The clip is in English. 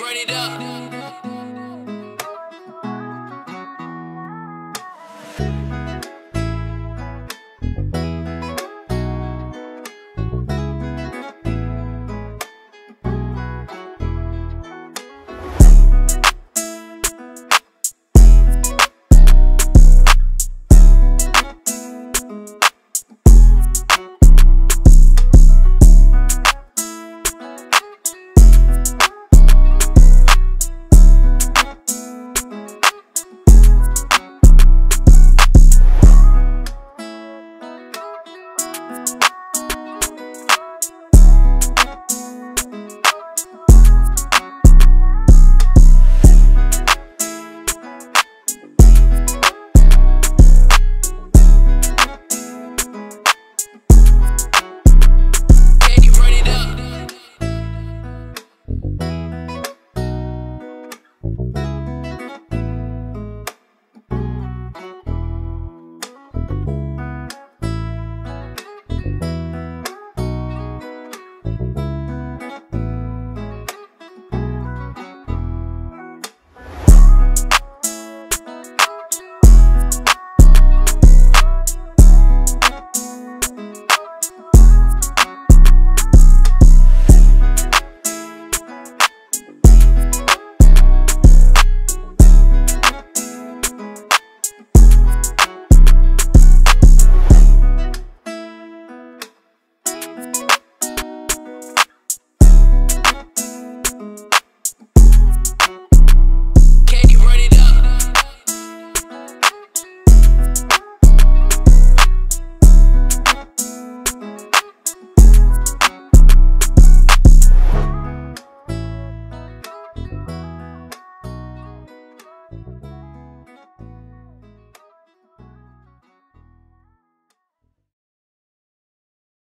run it up.